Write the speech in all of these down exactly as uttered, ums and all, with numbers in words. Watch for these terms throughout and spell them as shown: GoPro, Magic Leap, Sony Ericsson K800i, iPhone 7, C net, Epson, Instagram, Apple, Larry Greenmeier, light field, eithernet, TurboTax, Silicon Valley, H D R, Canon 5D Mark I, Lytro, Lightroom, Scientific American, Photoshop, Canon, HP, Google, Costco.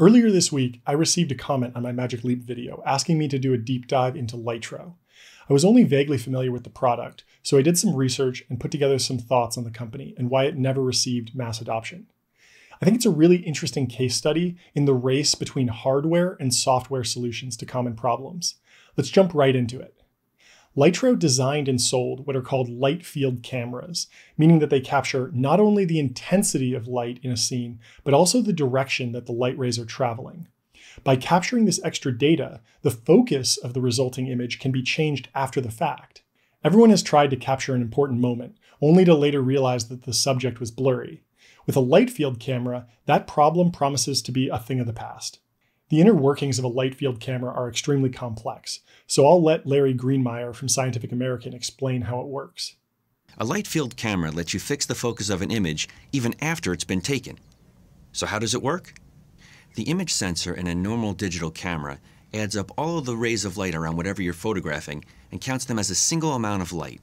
Earlier this week, I received a comment on my Magic Leap video asking me to do a deep dive into Lytro. I was only vaguely familiar with the product, so I did some research and put together some thoughts on the company and why it never received mass adoption. I think it's a really interesting case study in the race between hardware and software solutions to common problems. Let's jump right into it. Lytro designed and sold what are called light field cameras, meaning that they capture not only the intensity of light in a scene, but also the direction that the light rays are traveling. By capturing this extra data, the focus of the resulting image can be changed after the fact. Everyone has tried to capture an important moment, only to later realize that the subject was blurry. With a light field camera, that problem promises to be a thing of the past. The inner workings of a light field camera are extremely complex, so I'll let Larry Greenmeier from Scientific American explain how it works. A light field camera lets you fix the focus of an image even after it's been taken. So how does it work? The image sensor in a normal digital camera adds up all of the rays of light around whatever you're photographing and counts them as a single amount of light.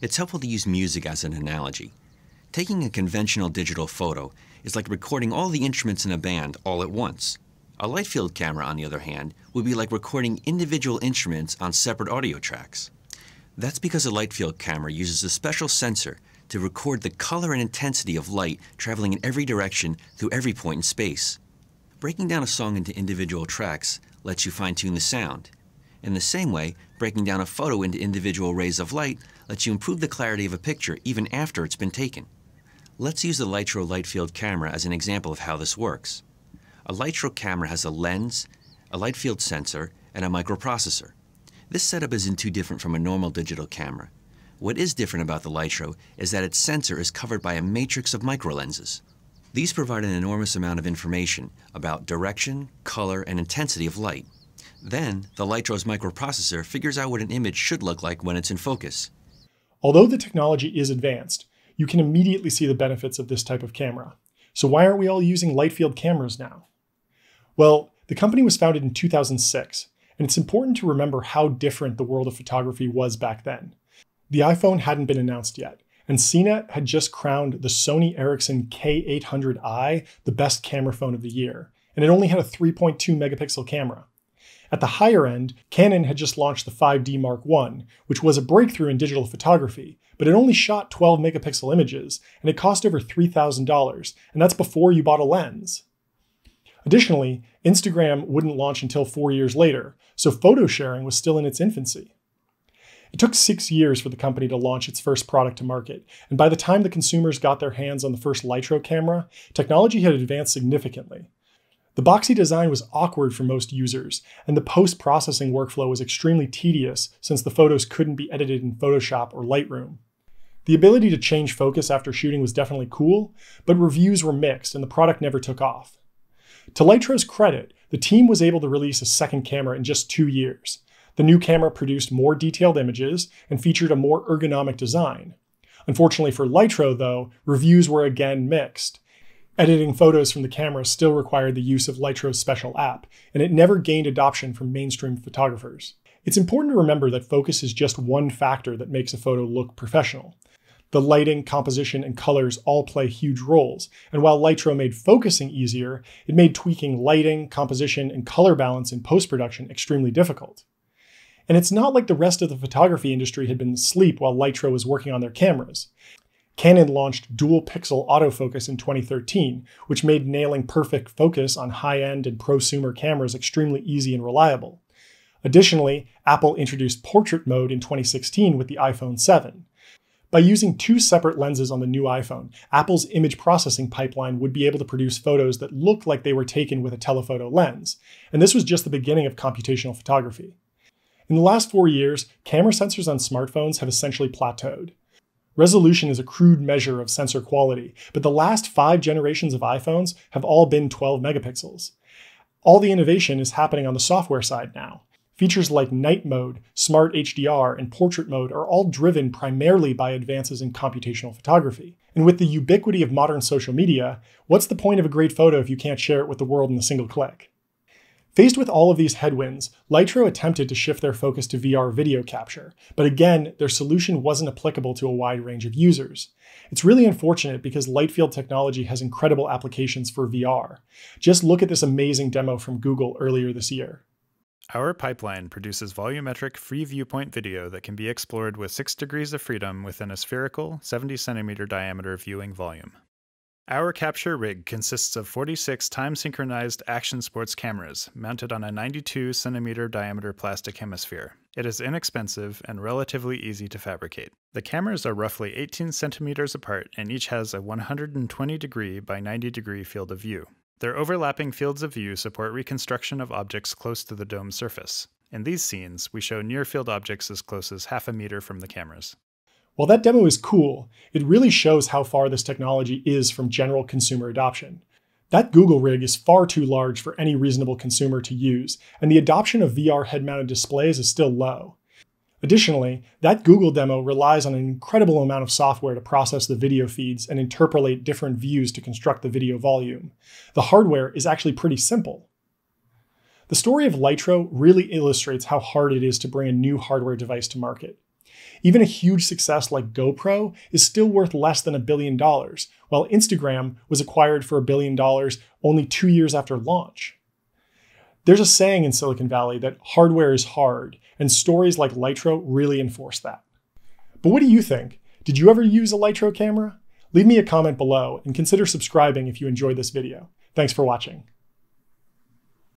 It's helpful to use music as an analogy. Taking a conventional digital photo is like recording all the instruments in a band all at once. A light field camera, on the other hand, would be like recording individual instruments on separate audio tracks. That's because a light field camera uses a special sensor to record the color and intensity of light traveling in every direction through every point in space. Breaking down a song into individual tracks lets you fine-tune the sound. In the same way, breaking down a photo into individual rays of light lets you improve the clarity of a picture even after it's been taken. Let's use the Lytro light field camera as an example of how this works. A Lytro camera has a lens, a light field sensor, and a microprocessor. This setup isn't too different from a normal digital camera. What is different about the Lytro is that its sensor is covered by a matrix of microlenses. These provide an enormous amount of information about direction, color, and intensity of light. Then, the Lytro's microprocessor figures out what an image should look like when it's in focus. Although the technology is advanced, you can immediately see the benefits of this type of camera. So why aren't we all using light field cameras now? Well, the company was founded in two thousand six, and it's important to remember how different the world of photography was back then. The iPhone hadn't been announced yet, and C net had just crowned the Sony Ericsson K eight hundred i the best camera phone of the year, and it only had a three point two megapixel camera. At the higher end, Canon had just launched the five D Mark one, which was a breakthrough in digital photography, but it only shot twelve megapixel images, and it cost over three thousand dollars, and that's before you bought a lens. Additionally, Instagram wouldn't launch until four years later, so photo sharing was still in its infancy. It took six years for the company to launch its first product to market, and by the time the consumers got their hands on the first Lytro camera, technology had advanced significantly. The boxy design was awkward for most users, and the post-processing workflow was extremely tedious since the photos couldn't be edited in Photoshop or Lightroom. The ability to change focus after shooting was definitely cool, but reviews were mixed and the product never took off. To Lytro's credit, the team was able to release a second camera in just two years. The new camera produced more detailed images and featured a more ergonomic design. Unfortunately for Lytro, though, reviews were again mixed. Editing photos from the camera still required the use of Lytro's special app, and it never gained adoption from mainstream photographers. It's important to remember that focus is just one factor that makes a photo look professional. The lighting, composition, and colors all play huge roles, and while Lytro made focusing easier, it made tweaking lighting, composition, and color balance in post-production extremely difficult. And it's not like the rest of the photography industry had been asleep while Lytro was working on their cameras. Canon launched dual-pixel autofocus in twenty thirteen, which made nailing perfect focus on high-end and prosumer cameras extremely easy and reliable. Additionally, Apple introduced portrait mode in twenty sixteen with the iPhone seven. By using two separate lenses on the new iPhone, Apple's image processing pipeline would be able to produce photos that looked like they were taken with a telephoto lens, and this was just the beginning of computational photography. In the last four years, camera sensors on smartphones have essentially plateaued. Resolution is a crude measure of sensor quality, but the last five generations of iPhones have all been twelve megapixels. All the innovation is happening on the software side now. Features like night mode, smart H D R, and portrait mode are all driven primarily by advances in computational photography. And with the ubiquity of modern social media, what's the point of a great photo if you can't share it with the world in a single click? Faced with all of these headwinds, Lytro attempted to shift their focus to V R video capture, but again, their solution wasn't applicable to a wide range of users. It's really unfortunate because light-field technology has incredible applications for V R. Just look at this amazing demo from Google earlier this year. Our pipeline produces volumetric free viewpoint video that can be explored with six degrees of freedom within a spherical, seventy centimeter diameter viewing volume. Our capture rig consists of forty-six time-synchronized action sports cameras mounted on a ninety-two centimeter diameter plastic hemisphere. It is inexpensive and relatively easy to fabricate. The cameras are roughly eighteen centimeters apart and each has a one hundred twenty degree by ninety degree field of view. Their overlapping fields of view support reconstruction of objects close to the dome surface. In these scenes, we show near-field objects as close as half a meter from the cameras. While that demo is cool, it really shows how far this technology is from general consumer adoption. That Google rig is far too large for any reasonable consumer to use, and the adoption of V R head-mounted displays is still low. Additionally, that Google demo relies on an incredible amount of software to process the video feeds and interpolate different views to construct the video volume. The hardware is actually pretty simple. The story of Lytro really illustrates how hard it is to bring a new hardware device to market. Even a huge success like GoPro is still worth less than a billion dollars, while Instagram was acquired for a billion dollars only two years after launch. There's a saying in Silicon Valley that hardware is hard, and stories like Lytro really enforce that. But what do you think? Did you ever use a Lytro camera? Leave me a comment below and consider subscribing if you enjoyed this video. Thanks for watching.